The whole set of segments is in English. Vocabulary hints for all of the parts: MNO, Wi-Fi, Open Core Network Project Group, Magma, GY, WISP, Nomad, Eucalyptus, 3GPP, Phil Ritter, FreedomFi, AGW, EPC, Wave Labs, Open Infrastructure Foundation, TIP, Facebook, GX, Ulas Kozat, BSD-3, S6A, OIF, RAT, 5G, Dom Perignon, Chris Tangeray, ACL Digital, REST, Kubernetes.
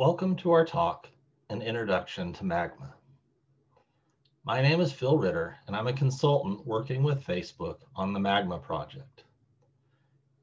Welcome to our talk, An Introduction to Magma. My name is Phil Ritter, and I'm a consultant working with Facebook on the Magma project.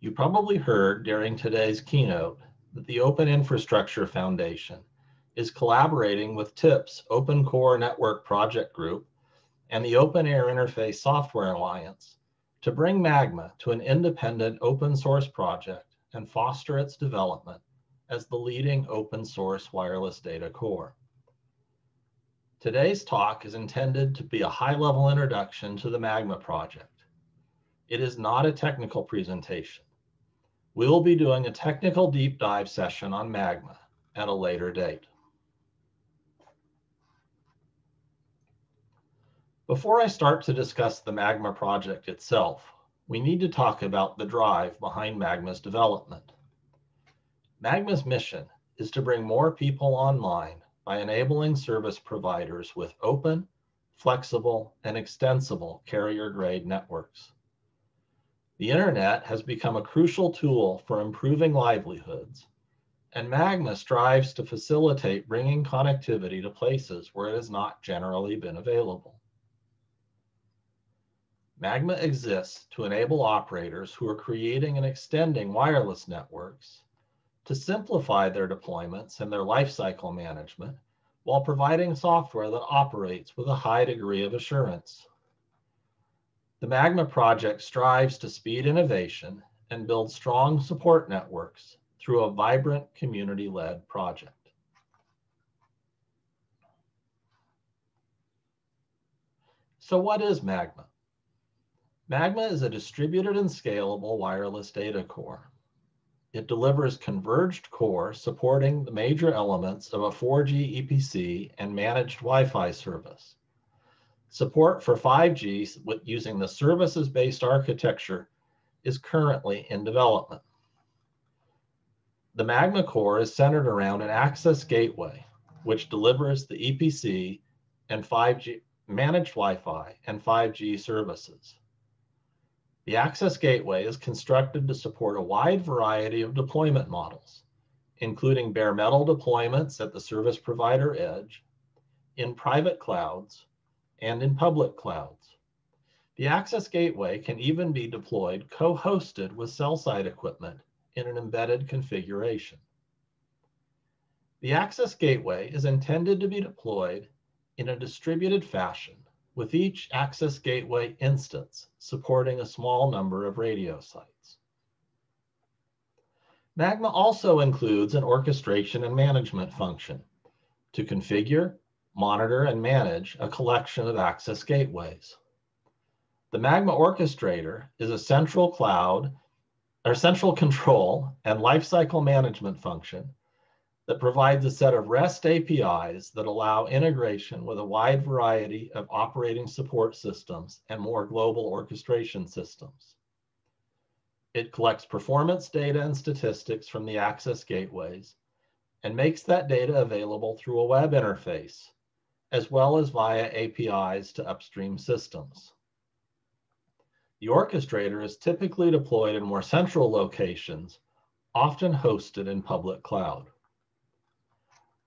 You probably heard during today's keynote that the Open Infrastructure Foundation is collaborating with TIP's Open Core Network Project Group and the Open Air Interface Software Alliance to bring Magma to an independent open source project and foster its development as the leading open source wireless data core. Today's talk is intended to be a high-level introduction to the Magma project. It is not a technical presentation. We will be doing a technical deep dive session on Magma at a later date. Before I start to discuss the Magma project itself, we need to talk about the drive behind Magma's development. Magma's mission is to bring more people online by enabling service providers with open, flexible, and extensible carrier-grade networks. The internet has become a crucial tool for improving livelihoods, and Magma strives to facilitate bringing connectivity to places where it has not generally been available. Magma exists to enable operators who are creating and extending wireless networks to simplify their deployments and their lifecycle management while providing software that operates with a high degree of assurance. The Magma project strives to speed innovation and build strong support networks through a vibrant community-led project. So what is Magma? Magma is a distributed and scalable wireless data core. It delivers converged core supporting the major elements of a 4G EPC and managed Wi-Fi service. Support for 5G using the services-based architecture is currently in development. The Magma core is centered around an access gateway, which delivers the EPC and 5G managed Wi-Fi and 5G services. The access gateway is constructed to support a wide variety of deployment models, including bare metal deployments at the service provider edge, in private clouds, and in public clouds. The access gateway can even be deployed co-hosted with cell site equipment in an embedded configuration. The access gateway is intended to be deployed in a distributed fashion, with each access gateway instance supporting a small number of radio sites. Magma also includes an orchestration and management function to configure, monitor, and manage a collection of access gateways. The Magma orchestrator is a central cloud or central control and lifecycle management function that provides a set of REST APIs that allow integration with a wide variety of operating support systems and more global orchestration systems. It collects performance data and statistics from the access gateways and makes that data available through a web interface, as well as via APIs to upstream systems. The orchestrator is typically deployed in more central locations, often hosted in public cloud.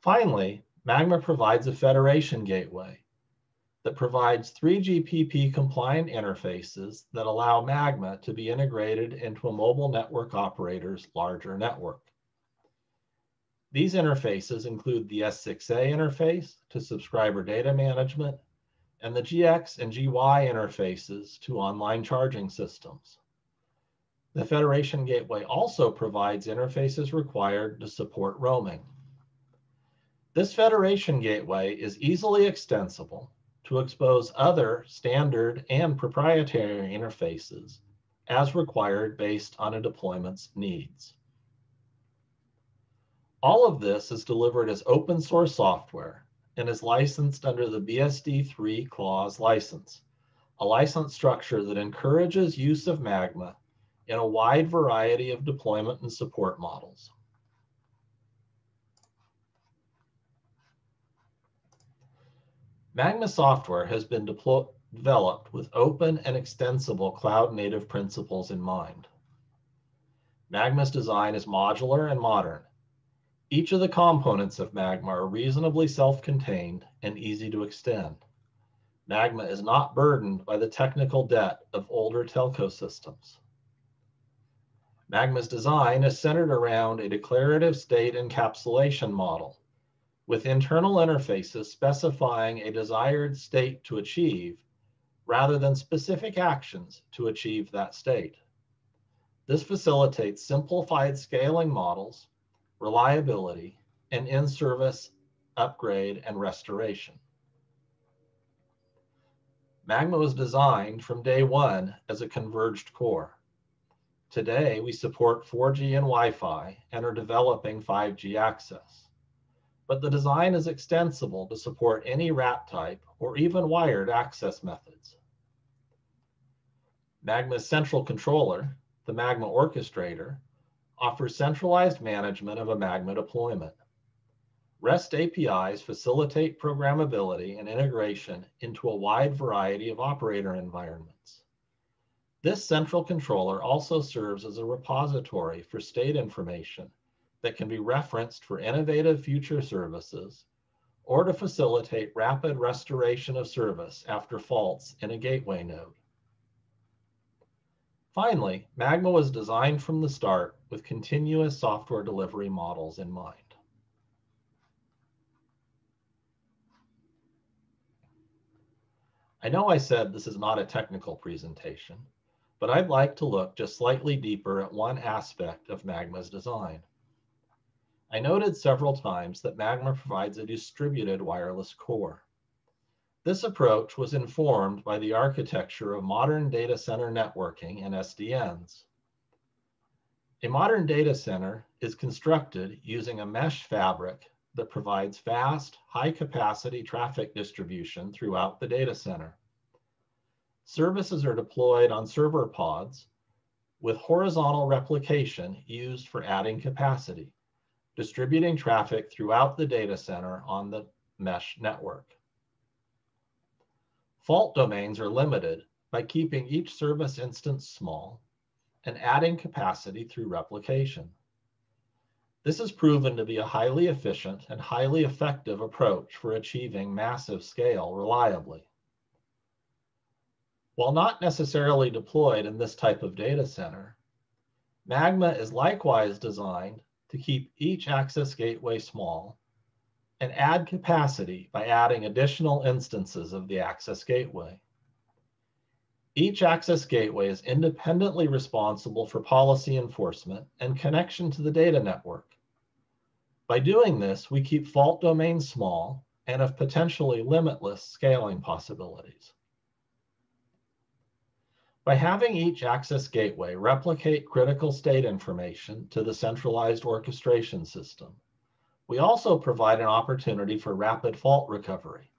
Finally, Magma provides a federation gateway that provides 3GPP compliant interfaces that allow Magma to be integrated into a mobile network operator's larger network. These interfaces include the S6A interface to subscriber data management and the GX and GY interfaces to online charging systems. The federation gateway also provides interfaces required to support roaming. This federation gateway is easily extensible to expose other standard and proprietary interfaces as required based on a deployment's needs. All of this is delivered as open source software and is licensed under the BSD-3 clause license, a license structure that encourages use of Magma in a wide variety of deployment and support models. Magma software has been developed with open and extensible cloud-native principles in mind. Magma's design is modular and modern. Each of the components of Magma are reasonably self-contained and easy to extend. Magma is not burdened by the technical debt of older telco systems. Magma's design is centered around a declarative state encapsulation model, with internal interfaces specifying a desired state to achieve rather than specific actions to achieve that state. This facilitates simplified scaling models, reliability, and in-service upgrade and restoration. Magma was designed from day one as a converged core. Today, we support 4G and Wi-Fi and are developing 5G access. But the design is extensible to support any RAT type or even wired access methods. Magma's central controller, the Magma Orchestrator, offers centralized management of a Magma deployment. REST APIs facilitate programmability and integration into a wide variety of operator environments. This central controller also serves as a repository for state information that can be referenced for innovative future services or to facilitate rapid restoration of service after faults in a gateway node. Finally, Magma was designed from the start with continuous software delivery models in mind. I know I said this is not a technical presentation, but I'd like to look just slightly deeper at one aspect of Magma's design. I noted several times that Magma provides a distributed wireless core. This approach was informed by the architecture of modern data center networking and SDNs. A modern data center is constructed using a mesh fabric that provides fast, high-capacity traffic distribution throughout the data center. Services are deployed on server pods with horizontal replication used for adding capacity, distributing traffic throughout the data center on the mesh network. Fault domains are limited by keeping each service instance small and adding capacity through replication. This is proven to be a highly efficient and highly effective approach for achieving massive scale reliably. While not necessarily deployed in this type of data center, Magma is likewise designed to keep each access gateway small and add capacity by adding additional instances of the access gateway. Each access gateway is independently responsible for policy enforcement and connection to the data network. By doing this, we keep fault domains small and have potentially limitless scaling possibilities. By having each access gateway replicate critical state information to the centralized orchestration system, we also provide an opportunity for rapid fault recovery.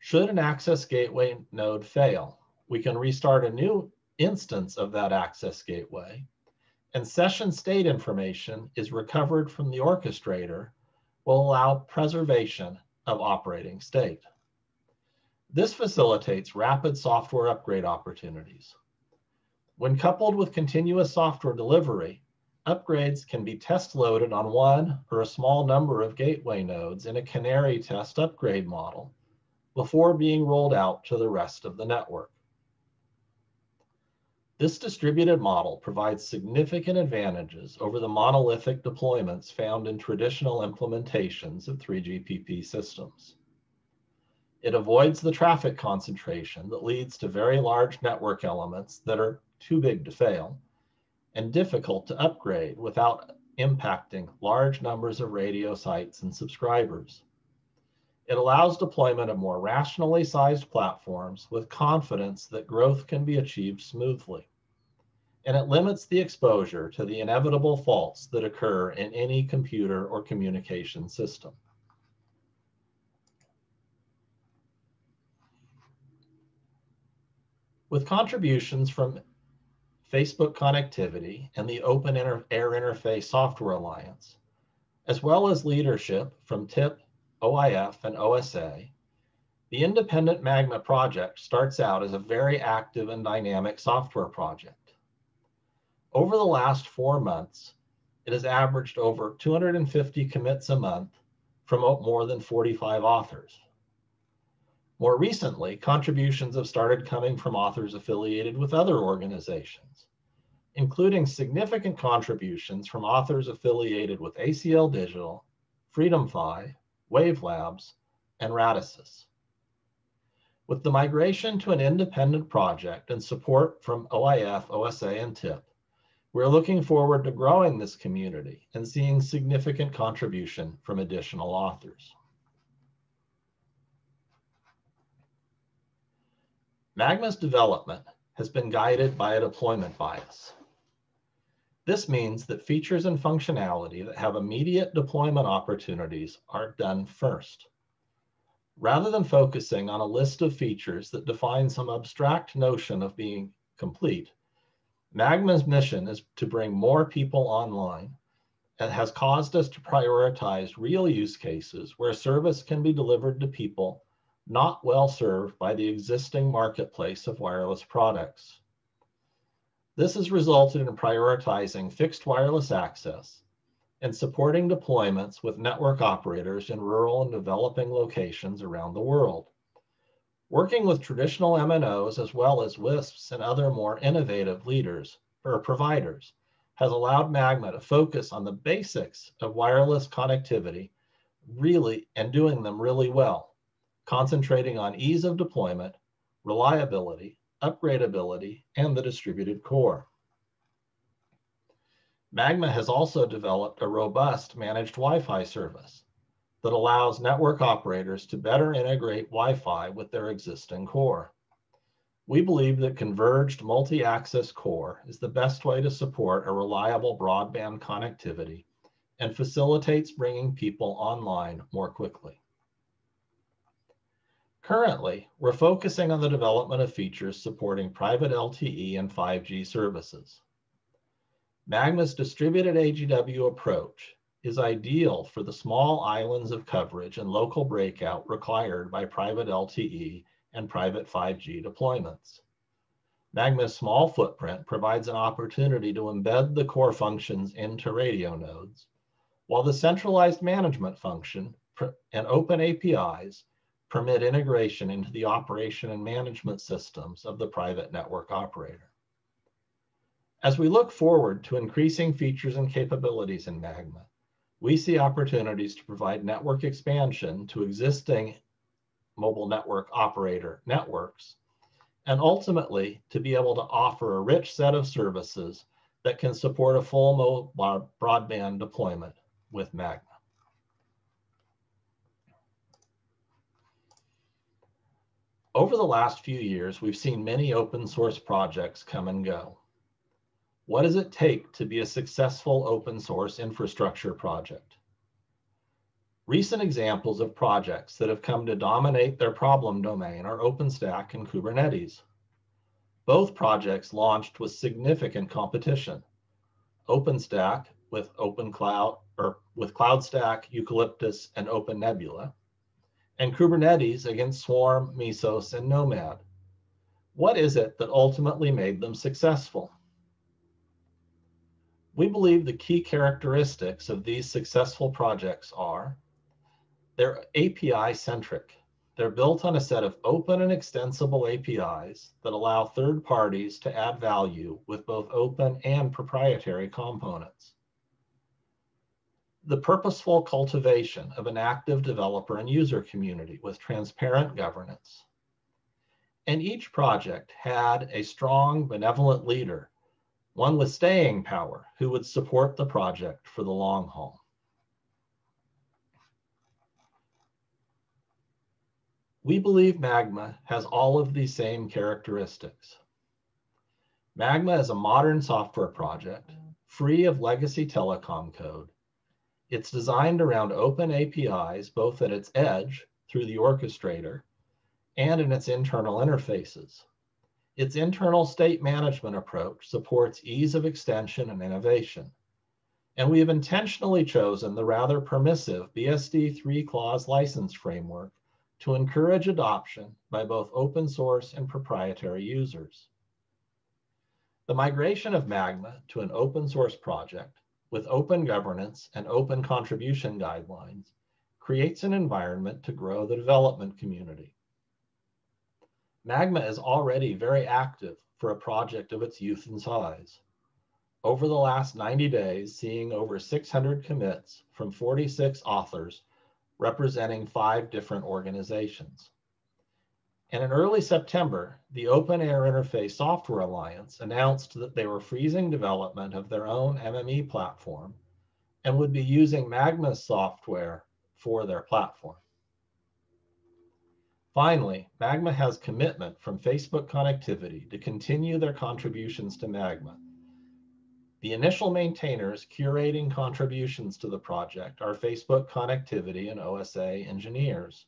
Should an access gateway node fail, we can restart a new instance of that access gateway, and session state information is recovered from the orchestrator, will allow preservation of operating state. This facilitates rapid software upgrade opportunities. When coupled with continuous software delivery, upgrades can be test loaded on one or a small number of gateway nodes in a canary test upgrade model before being rolled out to the rest of the network. This distributed model provides significant advantages over the monolithic deployments found in traditional implementations of 3GPP systems. It avoids the traffic concentration that leads to very large network elements that are too big to fail and difficult to upgrade without impacting large numbers of radio sites and subscribers. It allows deployment of more rationally sized platforms with confidence that growth can be achieved smoothly. And it limits the exposure to the inevitable faults that occur in any computer or communication system. With contributions from Facebook Connectivity and the Open Air Interface Software Alliance, as well as leadership from TIP, OIF, and OSA, the independent Magma project starts out as a very active and dynamic software project. Over the last 4 months, it has averaged over 250 commits a month from more than 45 authors. More recently, contributions have started coming from authors affiliated with other organizations, including significant contributions from authors affiliated with ACL Digital, FreedomFi, Wave Labs, and Radisys. With the migration to an independent project and support from OIF, OSA, and TIP, we're looking forward to growing this community and seeing significant contribution from additional authors. Magma's development has been guided by a deployment bias. This means that features and functionality that have immediate deployment opportunities are done first. Rather than focusing on a list of features that define some abstract notion of being complete, Magma's mission is to bring more people online and has caused us to prioritize real use cases where service can be delivered to people not well served by the existing marketplace of wireless products. This has resulted in prioritizing fixed wireless access and supporting deployments with network operators in rural and developing locations around the world. Working with traditional MNOs as well as WISPs and other more innovative leaders or providers has allowed Magma to focus on the basics of wireless connectivity and doing them really well, concentrating on ease of deployment, reliability, upgradability, and the distributed core. Magma has also developed a robust managed Wi-Fi service that allows network operators to better integrate Wi-Fi with their existing core. We believe that converged multi-access core is the best way to support a reliable broadband connectivity and facilitates bringing people online more quickly. Currently, we're focusing on the development of features supporting private LTE and 5G services. Magma's distributed AGW approach is ideal for the small islands of coverage and local breakout required by private LTE and private 5G deployments. Magma's small footprint provides an opportunity to embed the core functions into radio nodes, while the centralized management function and open APIs permit integration into the operation and management systems of the private network operator. As we look forward to increasing features and capabilities in Magma, we see opportunities to provide network expansion to existing mobile network operator networks, and ultimately to be able to offer a rich set of services that can support a full mobile broadband deployment with Magma. Over the last few years, we've seen many open source projects come and go. What does it take to be a successful open source infrastructure project? Recent examples of projects that have come to dominate their problem domain are OpenStack and Kubernetes. Both projects launched with significant competition. OpenStack with CloudStack, Eucalyptus, and OpenNebula, and Kubernetes against Swarm, Mesos, and Nomad. What is it that ultimately made them successful? We believe the key characteristics of these successful projects are: they're API-centric. They're built on a set of open and extensible APIs that allow third parties to add value with both open and proprietary components. The purposeful cultivation of an active developer and user community with transparent governance. And each project had a strong, benevolent leader, one with staying power, who would support the project for the long haul. We believe Magma has all of these same characteristics. Magma is a modern software project, free of legacy telecom code. It's designed around open APIs, both at its edge through the orchestrator and in its internal interfaces. Its internal state management approach supports ease of extension and innovation. And we have intentionally chosen the rather permissive BSD-3 clause license framework to encourage adoption by both open source and proprietary users. The migration of Magma to an open source project with open governance and open contribution guidelines, creates an environment to grow the development community. Magma is already very active for a project of its youth and size. Over the last 90 days, seeing over 600 commits from 46 authors representing 5 different organizations. And in early September, the Open Air Interface Software Alliance announced that they were freezing development of their own MME platform and would be using Magma's software for their platform. Finally, Magma has commitment from Facebook Connectivity to continue their contributions to Magma. The initial maintainers curating contributions to the project are Facebook Connectivity and OSA engineers.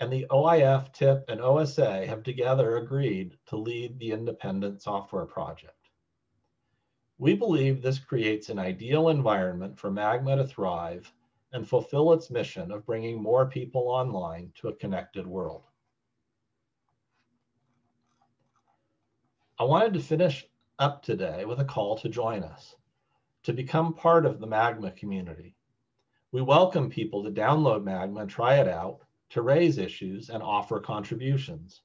And the OIF, TIP, and OSA have together agreed to lead the independent software project. We believe this creates an ideal environment for Magma to thrive and fulfill its mission of bringing more people online to a connected world. I wanted to finish up today with a call to join us, to become part of the Magma community. We welcome people to download Magma and try it out, to raise issues and offer contributions.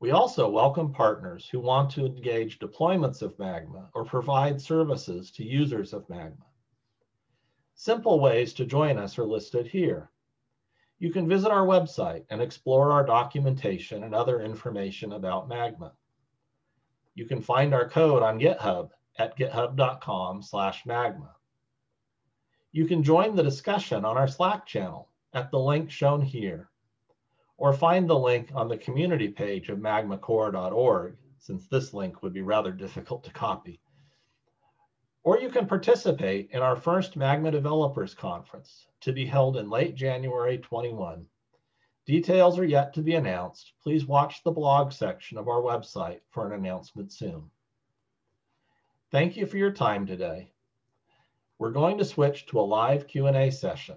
We also welcome partners who want to engage deployments of Magma or provide services to users of Magma. Simple ways to join us are listed here. You can visit our website and explore our documentation and other information about Magma. You can find our code on GitHub at github.com/magma. You can join the discussion on our Slack channel at the link shown here, or find the link on the community page of magmacore.org, since this link would be rather difficult to copy. Or you can participate in our first Magma Developers Conference to be held in late January 21. Details are yet to be announced. Please watch the blog section of our website for an announcement soon. Thank you for your time today. We're going to switch to a live Q&A session,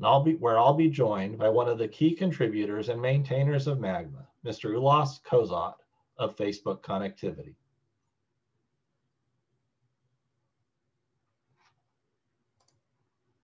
and where I'll be joined by one of the key contributors and maintainers of Magma, Mr. Ulas Kozat of Facebook Connectivity.